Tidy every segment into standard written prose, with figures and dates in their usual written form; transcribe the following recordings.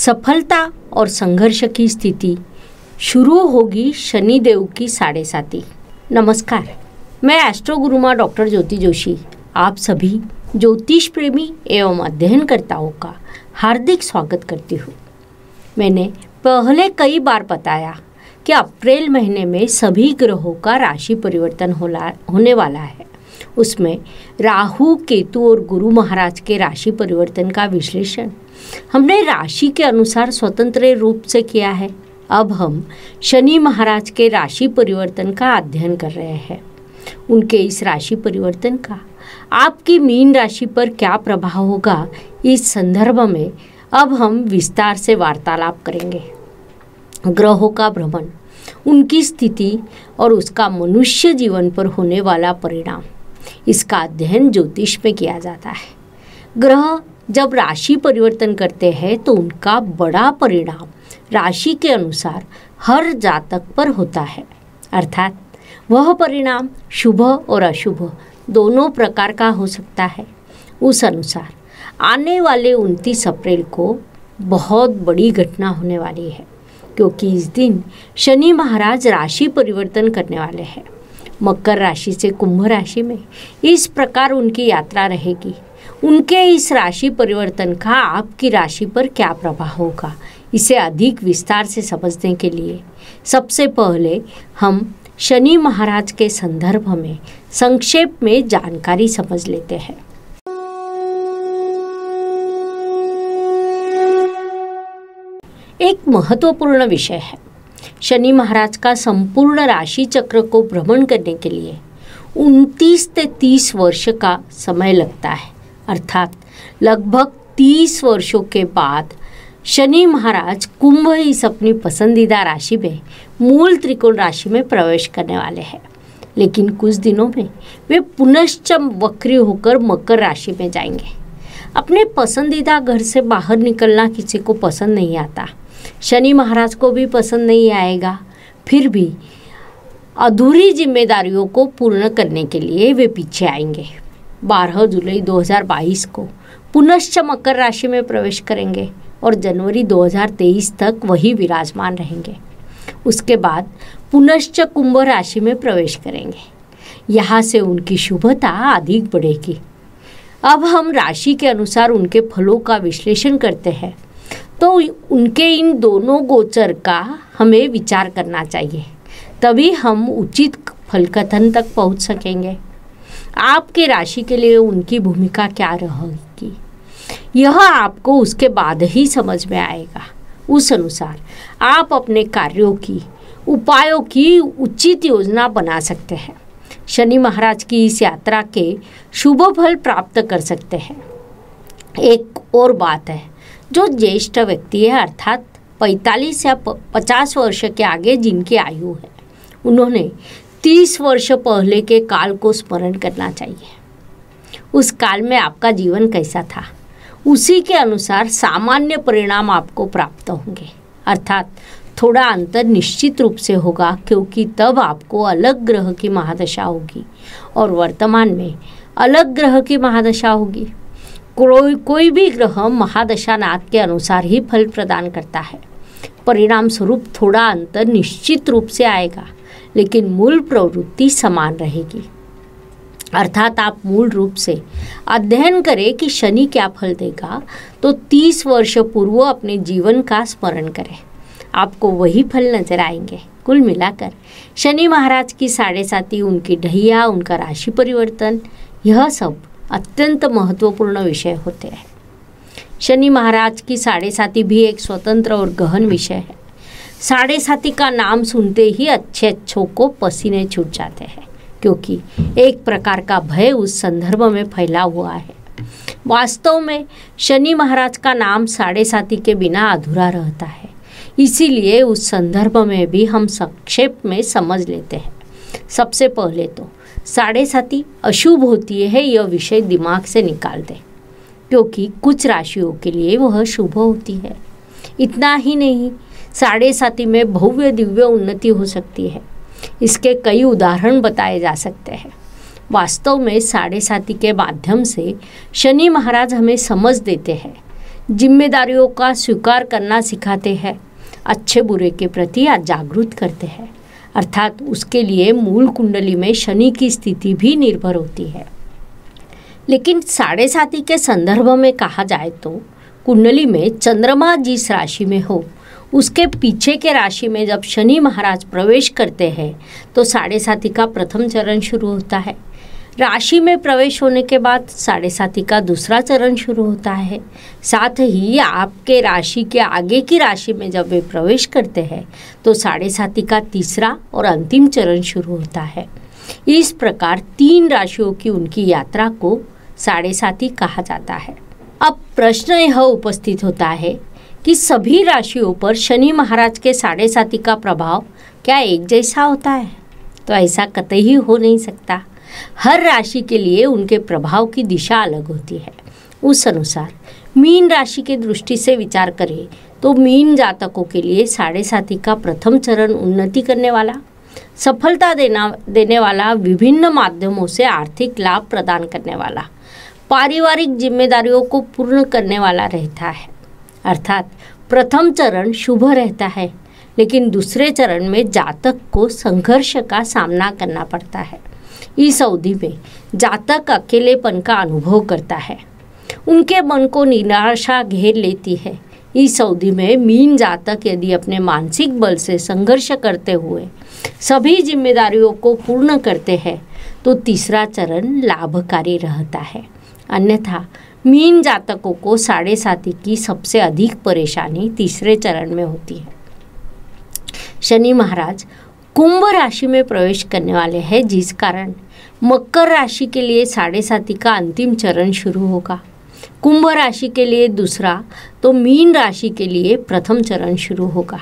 सफलता और संघर्ष की स्थिति शुरू होगी शनिदेव की 7:30। नमस्कार, मैं एस्ट्रोगुरु माँ डॉक्टर ज्योति जोशी आप सभी ज्योतिष प्रेमी एवं अध्ययन करताओं का हार्दिक स्वागत करती हूँ। मैंने पहले कई बार बताया कि अप्रैल महीने में सभी ग्रहों का राशि परिवर्तन होने वाला है। उसमें राहु, केतु और गुरु महाराज के राशि परिवर्तन का विश्लेषण हमने राशि के अनुसार स्वतंत्र रूप से किया है। अब हम शनि महाराज के राशि परिवर्तन का अध्ययन कर रहे हैं। उनके इस राशि परिवर्तन का आपकी मीन राशि पर क्या प्रभाव होगा, इस संदर्भ में अब हम विस्तार से वार्तालाप करेंगे। ग्रहों का भ्रमण, उनकी स्थिति और उसका मनुष्य जीवन पर होने वाला परिणाम, इसका अध्ययन ज्योतिष में किया जाता है। ग्रह जब राशि परिवर्तन करते हैं तो उनका बड़ा परिणाम राशि के अनुसार हर जातक पर होता है, अर्थात वह परिणाम शुभ और अशुभ दोनों प्रकार का हो सकता है। उस अनुसार आने वाले 29 अप्रैल को बहुत बड़ी घटना होने वाली है, क्योंकि इस दिन शनि महाराज राशि परिवर्तन करने वाले हैं। मकर राशि से कुंभ राशि में इस प्रकार उनकी यात्रा रहेगी। उनके इस राशि परिवर्तन का आपकी राशि पर क्या प्रभाव होगा, इसे अधिक विस्तार से समझने के लिए सबसे पहले हम शनि महाराज के संदर्भ में संक्षेप में जानकारी समझ लेते हैं। एक महत्वपूर्ण विषय है। शनि महाराज का संपूर्ण राशि चक्र को भ्रमण करने के लिए 29 से 30 वर्ष का समय लगता है, अर्थात लगभग 30 वर्षों के बाद शनि महाराज कुंभ इस अपनी पसंदीदा राशि में मूल त्रिकोण राशि में प्रवेश करने वाले हैं। लेकिन कुछ दिनों में वे पुनश्च वक्री होकर मकर राशि में जाएंगे। अपने पसंदीदा घर से बाहर निकलना किसी को पसंद नहीं आता, शनि महाराज को भी पसंद नहीं आएगा। फिर भी अधूरी जिम्मेदारियों को पूर्ण करने के लिए वे पीछे आएंगे। 12 जुलाई 2022 को पुनश्च मकर राशि में प्रवेश करेंगे और जनवरी 2023 तक वही विराजमान रहेंगे। उसके बाद पुनश्च कुंभ राशि में प्रवेश करेंगे। यहाँ से उनकी शुभता अधिक बढ़ेगी। अब हम राशि के अनुसार उनके फलों का विश्लेषण करते हैं, तो उनके इन दोनों गोचर का हमें विचार करना चाहिए, तभी हम उचित फल कथन तक पहुंच सकेंगे। आपके राशि के लिए उनकी भूमिका क्या रहेगी, यह आपको उसके बाद ही समझ में आएगा। उस अनुसार आप अपने कार्यों की, उपायों की उचित योजना बना सकते हैं। शनि महाराज की इस यात्रा के शुभ फल प्राप्त कर सकते हैं। एक और बात है, जो ज्येष्ठ व्यक्ति है, अर्थात 45 या 50 वर्ष के आगे जिनकी आयु है, उन्होंने 30 वर्ष पहले के काल को स्मरण करना चाहिए। उस काल में आपका जीवन कैसा था, उसी के अनुसार सामान्य परिणाम आपको प्राप्त होंगे, अर्थात थोड़ा अंतर निश्चित रूप से होगा, क्योंकि तब आपको अलग ग्रह की महादशा होगी और वर्तमान में अलग ग्रह की महादशा होगी। कोई भी ग्रह महादशानाथ के अनुसार ही फल प्रदान करता है। परिणाम स्वरूप थोड़ा अंतर निश्चित रूप से आएगा, लेकिन मूल प्रवृत्ति समान रहेगी, अर्थात आप मूल रूप से अध्ययन करें कि शनि क्या फल देगा, तो 30 वर्ष पूर्व अपने जीवन का स्मरण करें, आपको वही फल नजर आएंगे। कुल मिलाकर शनि महाराज की 7:30, उनकी ढहिया, उनका राशि परिवर्तन, यह सब अत्यंत महत्वपूर्ण विषय होते हैं। शनि महाराज की 7:30 भी एक स्वतंत्र और गहन विषय है। 7:30 का नाम सुनते ही अच्छे अच्छों को पसीने छूट जाते हैं, क्योंकि एक प्रकार का भय उस संदर्भ में फैला हुआ है। वास्तव में शनि महाराज का नाम 7:30 के बिना अधूरा रहता है, इसीलिए उस संदर्भ में भी हम संक्षेप में समझ लेते हैं। सबसे पहले तो 7:30 अशुभ होती है, यह विषय दिमाग से निकाल दें, क्योंकि कुछ राशियों के लिए वह शुभ होती है। इतना ही नहीं, 7:30 में भव्य दिव्य उन्नति हो सकती है। इसके कई उदाहरण बताए जा सकते हैं। वास्तव में 7:30 के माध्यम से शनि महाराज हमें समझ देते हैं जिम्मेदारियों का स्वीकार करना सिखाते हैं, अच्छे बुरे के प्रति जागरूक करते हैं। अर्थात उसके लिए मूल कुंडली में शनि की स्थिति भी निर्भर होती है। लेकिन 7.5 के संदर्भ में कहा जाए तो कुंडली में चंद्रमा जिस राशि में हो उसके पीछे के राशि में जब शनि महाराज प्रवेश करते हैं तो 7.5 का प्रथम चरण शुरू होता है। राशि में प्रवेश होने के बाद 7.5 का दूसरा चरण शुरू होता है। साथ ही आपके राशि के आगे की राशि में जब वे प्रवेश करते हैं तो 7.5 का तीसरा और अंतिम चरण शुरू होता है। इस प्रकार 3 राशियों की उनकी यात्रा को 7.5 कहा जाता है। अब प्रश्न यह उपस्थित होता है कि सभी राशियों पर शनि महाराज के 7.5 का प्रभाव क्या एक जैसा होता है? तो ऐसा कतई हो नहीं सकता। हर राशि के लिए उनके प्रभाव की दिशा अलग होती है। उस अनुसार मीन राशि के दृष्टि से विचार करें तो मीन जातकों के लिए 7.5 का प्रथम चरण उन्नति करने वाला, सफलता देने वाला, विभिन्न माध्यमों से आर्थिक लाभ प्रदान करने वाला, पारिवारिक जिम्मेदारियों को पूर्ण करने वाला रहता है। अर्थात प्रथम चरण शुभ रहता है, लेकिन दूसरे चरण में जातक को संघर्ष का सामना करना पड़ता है। इस अवधि में जातक अकेलेपन का अनुभव करता है, उनके मन को निराशा घेर लेती है। इस अवधि में मीन जातक यदि अपने मानसिक बल से संघर्ष करते हुए सभी जिम्मेदारियों को पूर्ण करते हैं तो तीसरा चरण लाभकारी रहता है। अन्यथा मीन जातकों को 7.5 की सबसे अधिक परेशानी तीसरे चरण में होती है। शनि महाराज कुंभ राशि में प्रवेश करने वाले हैं, जिस कारण मकर राशि के लिए 7.5 का अंतिम चरण शुरू होगा। कुंभ राशि के लिए दूसरा तो मीन राशि के लिए प्रथम चरण शुरू होगा।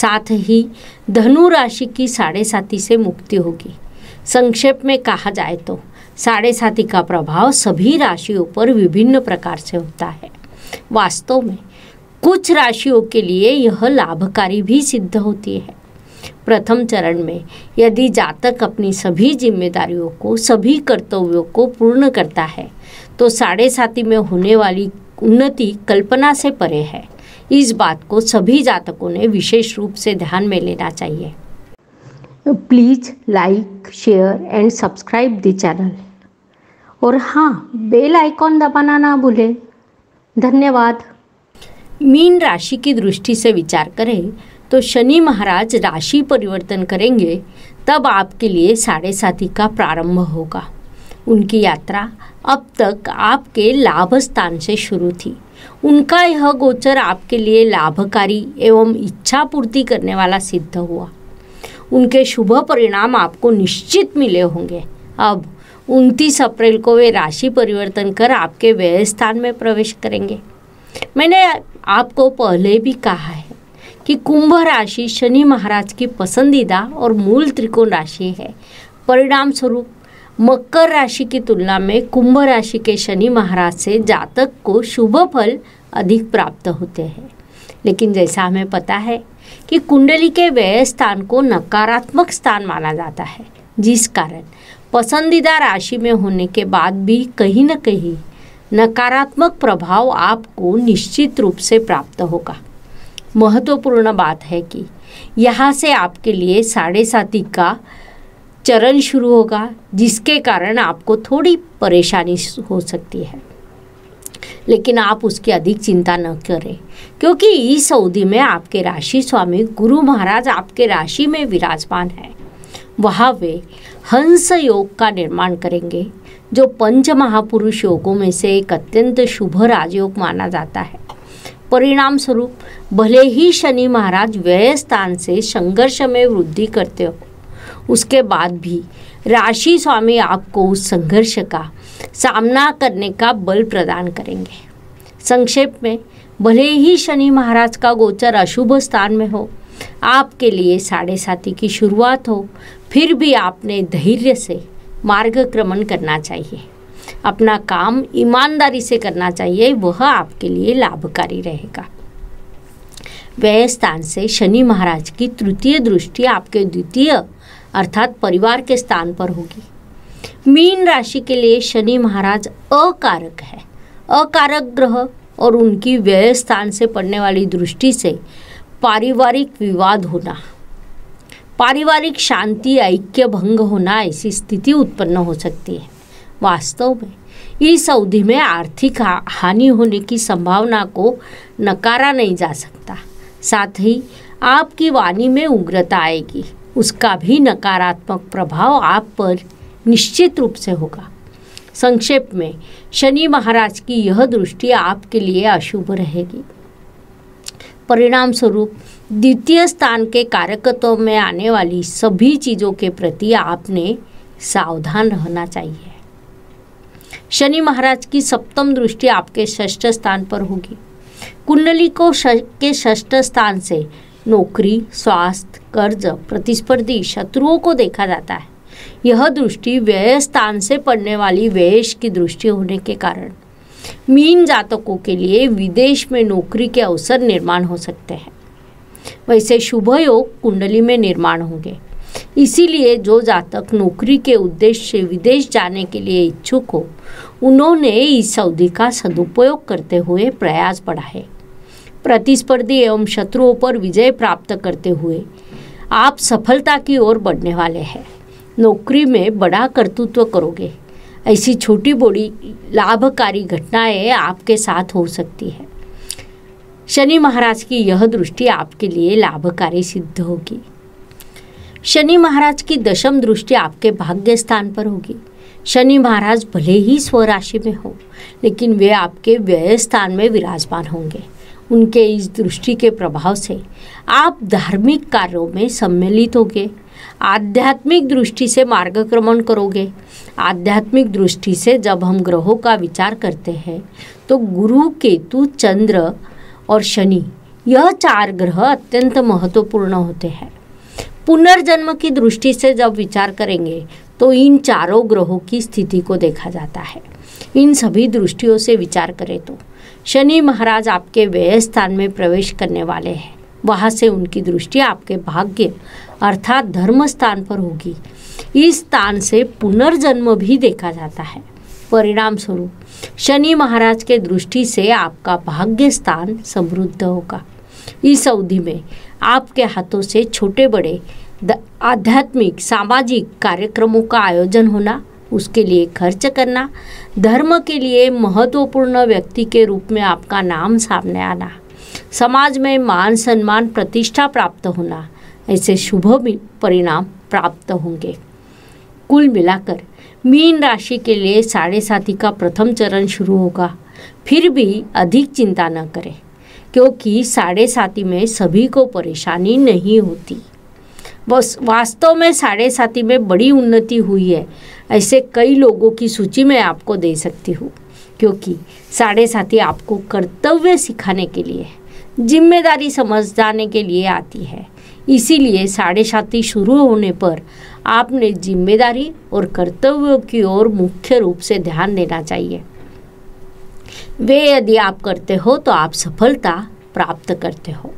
साथ ही धनु राशि की 7.5 से मुक्ति होगी। संक्षेप में कहा जाए तो 7.5 का प्रभाव सभी राशियों पर विभिन्न प्रकार से होता है। वास्तव में कुछ राशियों के लिए यह लाभकारी भी सिद्ध होती है। प्रथम चरण में यदि जातक अपनी सभी जिम्मेदारियों को, सभी कर्तव्यों को पूर्ण करता है तो 7.5 में होने वाली उन्नति कल्पना से परे है। इस बात को सभी जातकों ने विशेष रूप से ध्यान में लेना चाहिए। Please like, share and subscribe the channel, और हाँ, बेल आइकॉन दबाना ना भूलें। धन्यवाद। मीन राशि की दृष्टि से विचार करें तो शनि महाराज राशि परिवर्तन करेंगे, तब आपके लिए 7.5 का प्रारंभ होगा। उनकी यात्रा अब तक आपके लाभ स्थान से शुरू थी। उनका यह गोचर आपके लिए लाभकारी एवं इच्छा पूर्ति करने वाला सिद्ध हुआ। उनके शुभ परिणाम आपको निश्चित मिले होंगे। अब 29 अप्रैल को वे राशि परिवर्तन कर आपके व्यय स्थान में प्रवेश करेंगे। मैंने आपको पहले भी कहा है कि कुंभ राशि शनि महाराज की पसंदीदा और मूल त्रिकोण राशि है। परिणाम स्वरूप मकर राशि की तुलना में कुंभ राशि के शनि महाराज से जातक को शुभ फल अधिक प्राप्त होते हैं। लेकिन जैसा हमें पता है कि कुंडली के व्यय स्थान को नकारात्मक स्थान माना जाता है, जिस कारण पसंदीदा राशि में होने के बाद भी कहीं न कहीं नकारात्मक प्रभाव आपको निश्चित रूप से प्राप्त होगा। महत्वपूर्ण बात है कि यहाँ से आपके लिए 7.5 का चरण शुरू होगा, जिसके कारण आपको थोड़ी परेशानी हो सकती है। लेकिन आप उसकी अधिक चिंता न करें, क्योंकि इस अवधि में आपके राशि स्वामी गुरु महाराज आपके राशि में विराजमान है। वहाँ वे हंस योग का निर्माण करेंगे, जो पंच महापुरुष योगों में से एक अत्यंत शुभ राजयोग माना जाता है। परिणाम स्वरूप भले ही शनि महाराज व्यय स्थान से संघर्ष में वृद्धि करते हो, उसके बाद भी राशि स्वामी आपको उस संघर्ष का सामना करने का बल प्रदान करेंगे। संक्षेप में, भले ही शनि महाराज का गोचर अशुभ स्थान में हो, आपके लिए 7.5 की शुरुआत हो, फिर भी आपने धैर्य से मार्गक्रमण करना चाहिए। अपना काम ईमानदारी से करना चाहिए, वह आपके लिए लाभकारी रहेगा। व्यय स्थान से शनि महाराज की तृतीय दृष्टि आपके द्वितीय अर्थात परिवार के स्थान पर होगी। मीन राशि के लिए शनि महाराज अकारक है। अकारक ग्रह और उनकी व्यय स्थान से पड़ने वाली दृष्टि से पारिवारिक विवाद होना, पारिवारिक शांति ऐक्य भंग होना, ऐसी स्थिति उत्पन्न हो सकती है। वास्तव में इस अवधि में आर्थिक हानि होने की संभावना को नकारा नहीं जा सकता, साथ ही आपकी वाणी में उग्रता आएगी, उसका भी नकारात्मक प्रभाव आप पर निश्चित रूप से होगा। संक्षेप में शनि महाराज की यह दृष्टि आपके लिए अशुभ रहेगी। परिणाम स्वरूप द्वितीय स्थान के कारकत्व में आने वाली सभी चीज़ों के प्रति आपने सावधान रहना चाहिए। शनि महाराज की सप्तम दृष्टि आपके षष्ठ स्थान पर होगी। कुंडली को के षष्ठ स्थान से नौकरी, स्वास्थ्य, कर्ज, प्रतिस्पर्धी, शत्रुओं को देखा जाता है। यह दृष्टि व्यय स्थान से पड़ने वाली व्ययश की दृष्टि होने के कारण मीन जातकों के लिए विदेश में नौकरी के अवसर निर्माण हो सकते हैं। वैसे शुभ योग कुंडली में निर्माण होंगे, इसीलिए जो जातक नौकरी के उद्देश्य से विदेश जाने के लिए इच्छुक हो, उन्होंने इस अवधि का सदुपयोग करते हुए प्रयास बढ़ाए। प्रतिस्पर्धी एवं शत्रुओं पर विजय प्राप्त करते हुए आप सफलता की ओर बढ़ने वाले हैं। नौकरी में बड़ा कर्तृत्व करोगे, ऐसी छोटी बड़ी लाभकारी घटनाएं आपके साथ हो सकती है। शनि महाराज की यह दृष्टि आपके लिए लाभकारी सिद्ध होगी। शनि महाराज की दशम दृष्टि आपके भाग्य स्थान पर होगी। शनि महाराज भले ही स्वराशि में हो, लेकिन वे आपके व्यय स्थान में विराजमान होंगे। उनके इस दृष्टि के प्रभाव से आप धार्मिक कार्यों में सम्मिलित होंगे, आध्यात्मिक दृष्टि से मार्गक्रमण करोगे। आध्यात्मिक दृष्टि से जब हम ग्रहों का विचार करते हैं तो गुरु, केतु, चंद्र और शनि, यह चार ग्रह अत्यंत महत्वपूर्ण होते हैं। पुनर्जन्म की दृष्टि से जब विचार करेंगे तो इन चारों ग्रहों की स्थिति को देखा जाता है। इन सभी दृष्टियों से विचार करें तो शनि महाराज आपके व्यय स्थान में प्रवेश करने वाले हैं। वहाँ से उनकी दृष्टि आपके भाग्य अर्थात धर्म स्थान पर होगी। इस स्थान से पुनर्जन्म भी देखा जाता है। परिणाम स्वरूप शनि महाराज के दृष्टि से आपका भाग्य स्थान समृद्ध होगा। इस अवधि में आपके हाथों से छोटे बड़े आध्यात्मिक, सामाजिक कार्यक्रमों का आयोजन होना, उसके लिए खर्च करना, धर्म के लिए महत्वपूर्ण व्यक्ति के रूप में आपका नाम सामने आना, समाज में मान सम्मान, प्रतिष्ठा प्राप्त होना, ऐसे शुभ परिणाम प्राप्त होंगे। कुल मिलाकर मीन राशि के लिए 7.5 का प्रथम चरण शुरू होगा। फिर भी अधिक चिंता न करें, क्योंकि 7.5 में सभी को परेशानी नहीं होती। बस वास्तव में 7.5 में बड़ी उन्नति हुई है, ऐसे कई लोगों की सूची मैं आपको दे सकती हूँ, क्योंकि 7.5 आपको कर्तव्य सिखाने के लिए, जिम्मेदारी समझाने के लिए आती है। इसीलिए 7.5 शुरू होने पर आपने जिम्मेदारी और कर्तव्यों की ओर मुख्य रूप से ध्यान देना चाहिए। वे यदि आप करते हो तो आप सफलता प्राप्त करते हो।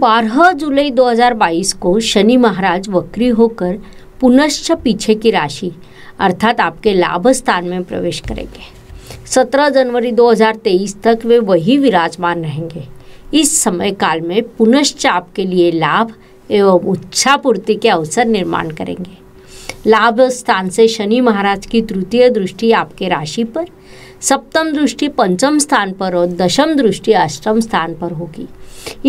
12 जुलाई 2022 को शनि महाराज वक्री होकर पुनश्च पीछे की राशि अर्थात आपके लाभ स्थान में प्रवेश करेंगे। 17 जनवरी 2023 तक वे वही विराजमान रहेंगे। इस समय काल में पुनश्च आपके लिए लाभ एवं इच्छापूर्ति के अवसर निर्माण करेंगे। लाभ स्थान से शनि महाराज की तृतीय दृष्टि आपके राशि पर, सप्तम दृष्टि पंचम स्थान पर और दशम दृष्टि अष्टम स्थान पर होगी।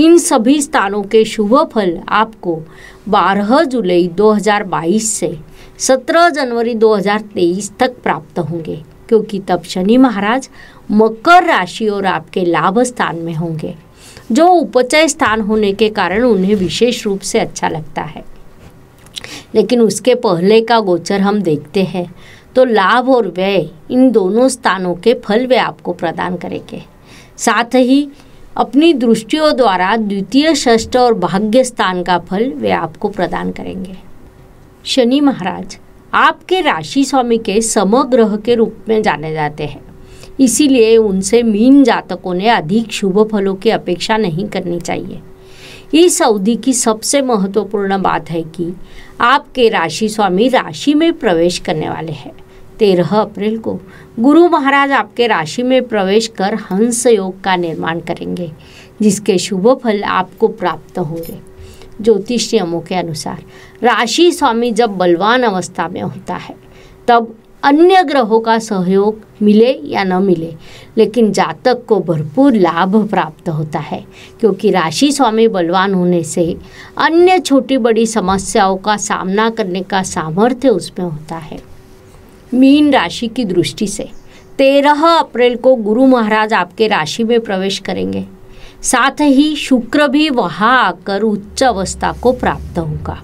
इन सभी स्थानों के शुभ फल आपको 12 जुलाई 2022 से 17 जनवरी 2023 तक प्राप्त होंगे, क्योंकि तब शनि महाराज मकर राशि और आपके लाभ स्थान में होंगे, जो उपचय स्थान होने के कारण उन्हें विशेष रूप से अच्छा लगता है। लेकिन उसके पहले का गोचर हम देखते हैं तो लाभ और व्यय, इन दोनों स्थानों के फल वे आपको प्रदान करेंगे। साथ ही अपनी दृष्टियों द्वारा द्वितीय, षष्ठ और भाग्य स्थान का फल वे आपको प्रदान करेंगे। शनि महाराज आपके राशि स्वामी के समग्रह के रूप में जाने जाते हैं, इसीलिए उनसे मीन जातकों ने अधिक शुभ फलों की अपेक्षा नहीं करनी चाहिए। इस अवधि की सबसे महत्वपूर्ण बात है कि आपके राशि स्वामी राशि में प्रवेश करने वाले हैं, 13 अप्रैल को गुरु महाराज आपके राशि में प्रवेश कर हंस योग का निर्माण करेंगे, जिसके शुभ फल आपको प्राप्त होंगे। ज्योतिष नियमों के अनुसार राशि स्वामी जब बलवान अवस्था में होता है तब अन्य ग्रहों का सहयोग मिले या न मिले, लेकिन जातक को भरपूर लाभ प्राप्त होता है, क्योंकि राशि स्वामी बलवान होने से अन्य छोटी बड़ी समस्याओं का सामना करने का सामर्थ्य उसमें होता है। मीन राशि की दृष्टि से 13 अप्रैल को गुरु महाराज आपके राशि में प्रवेश करेंगे, साथ ही शुक्र भी वहाँ आकर उच्च अवस्था को प्राप्त होगा।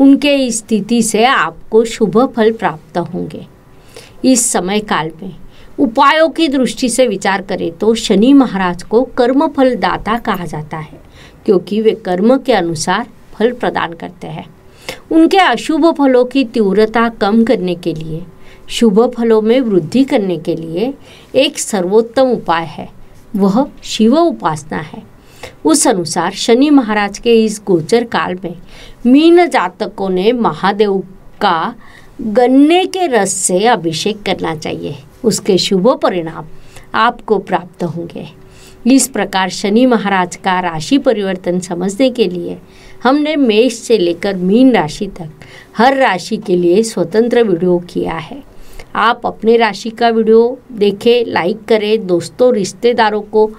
उनके इस स्थिति से आपको शुभ फल प्राप्त होंगे। इस समय काल में उपायों की दृष्टि से विचार करें तो शनि महाराज को कर्म फल दाता कहा जाता है, क्योंकि वे कर्म के अनुसार फल प्रदान करते हैं। उनके अशुभ फलों की तीव्रता कम करने के लिए, शुभ फलों में वृद्धि करने के लिए एक सर्वोत्तम उपाय है, वह शिव उपासना है। उस अनुसार शनि महाराज के इस गोचर काल में मीन जातकों ने महादेव का गन्ने के रस से अभिषेक करना चाहिए। उसके शुभ परिणाम आपको प्राप्त होंगे। इस प्रकार शनि महाराज का राशि परिवर्तन समझने के लिए हमने मेष से लेकर मीन राशि तक हर राशि के लिए स्वतंत्र वीडियो किया है। आप अपने राशि का वीडियो देखें, लाइक करें, दोस्तों रिश्तेदारों को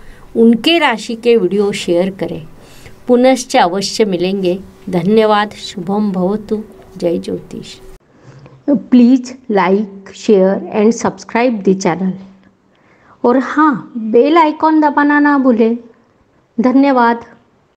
उनके राशि के वीडियो शेयर करें। पुनश्च अवश्य मिलेंगे। धन्यवाद। शुभम भवतु। जय ज्योतिष। Please like, share and subscribe the channel, और हाँ, बेल आइकॉन दबाना ना भूलें। धन्यवाद।